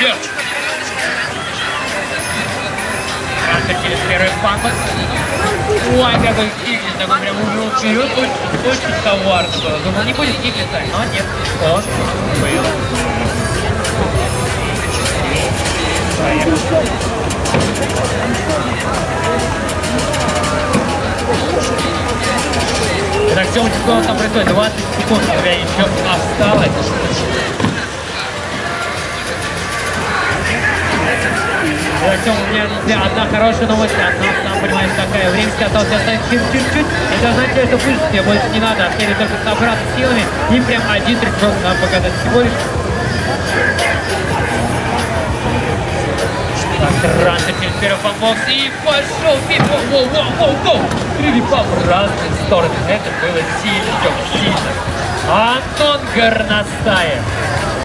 Перч. Через первый папа. Ой, какой киклет, такой прям уже уберет, очень товар. Думал, не будет киклета, но нет. Тоже был. Так, Тёмочка, что у нас там происходит? 20 секунд у тебя еще осталось. Артём, у меня одна хорошая новость, одна, понимаешь, такая. Время осталось чуть-чуть. Это означает, что пусть тебе больше не надо, а тебе только собраться силами и прям один трек нам показать всего лишь. Так, раз, через первый фанбокс и пошел фит! Воу-воу-воу-воу! Перелипал в разные стороны. Это было сильно, Антон Горностаев.